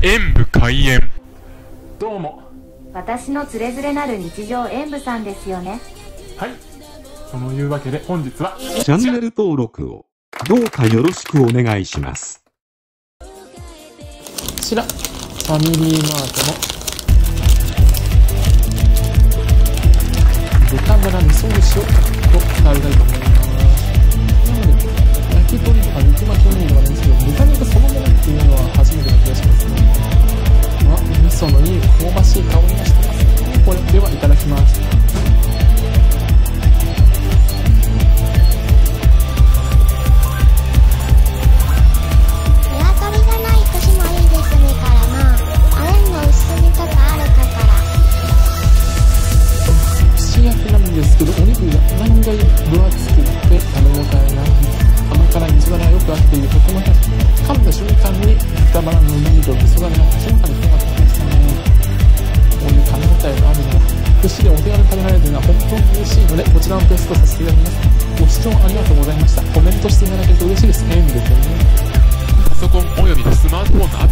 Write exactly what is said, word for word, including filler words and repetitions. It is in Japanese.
演舞開演。どうも。私のつれづれなる日常演舞さんですよね。はい。というわけで本日はチャンネル登録をどうかよろしくお願いします。こちらファミリーマートの豚バラ味噌飯を食べたいと思います。焼き鳥とか肉巻きおにぎりはですけど、豚肉そのものっていうのは初めての気がしますね。まあ、味噌のいい香ばしい香りがしてます、ね。これではいただきます。鶏がない年もいいですねからな。あれの薄みとかあるかから。串焼きなんですけど、お肉が何が分厚くて食べ応えがあります。甘辛い味噌だれがよく合っているコクも出して、噛んだ瞬間に豚バラのうまみと味噌だれが口の中に広がってきましたね。こういう噛み応えがあるのは、串でお手軽に食べられるのは本当に嬉しいので、こちらのペーストさせていただきます。ご視聴ありがとうございました。コメントしていただけると嬉しいです。演舞ですよね。パソコンおよびスマートフォンの